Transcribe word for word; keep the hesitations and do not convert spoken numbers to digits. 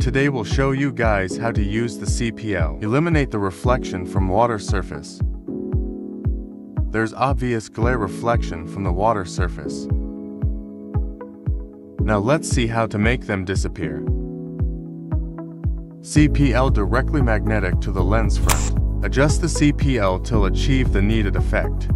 Today we'll show you guys how to use the C P L. Eliminate the reflection from water surface. There's obvious glare reflection from the water surface. Now let's see how to make them disappear. C P L directly magnetic to the lens front. Adjust the C P L till achieve the needed effect.